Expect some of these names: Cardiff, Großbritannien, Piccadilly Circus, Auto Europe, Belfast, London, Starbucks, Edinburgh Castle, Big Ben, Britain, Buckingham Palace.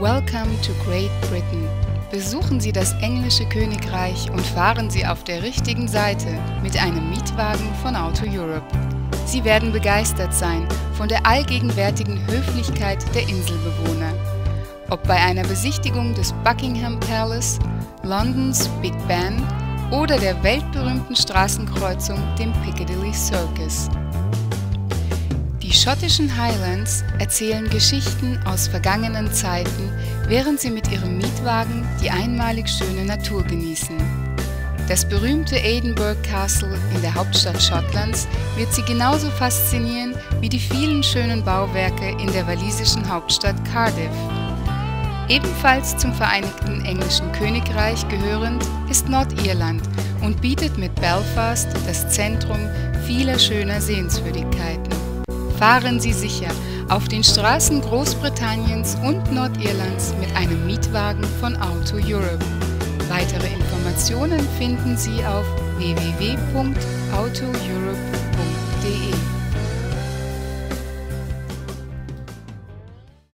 Welcome to Great Britain. Besuchen Sie das englische Königreich und fahren Sie auf der richtigen Seite mit einem Mietwagen von Auto Europe. Sie werden begeistert sein von der allgegenwärtigen Höflichkeit der Inselbewohner. Ob bei einer Besichtigung des Buckingham Palace, Londons Big Ben oder der weltberühmten Straßenkreuzung, dem Piccadilly Circus. Die schottischen Highlands erzählen Geschichten aus vergangenen Zeiten, während sie mit ihrem Mietwagen die einmalig schöne Natur genießen. Das berühmte Edinburgh Castle in der Hauptstadt Schottlands wird sie genauso faszinieren wie die vielen schönen Bauwerke in der walisischen Hauptstadt Cardiff. Ebenfalls zum Vereinigten Englischen Königreich gehörend ist Nordirland und bietet mit Belfast das Zentrum vieler schöner Sehenswürdigkeiten. Fahren Sie sicher auf den Straßen Großbritanniens und Nordirlands mit einem Mietwagen von Auto Europe. Weitere Informationen finden Sie auf www.autoeurope.com.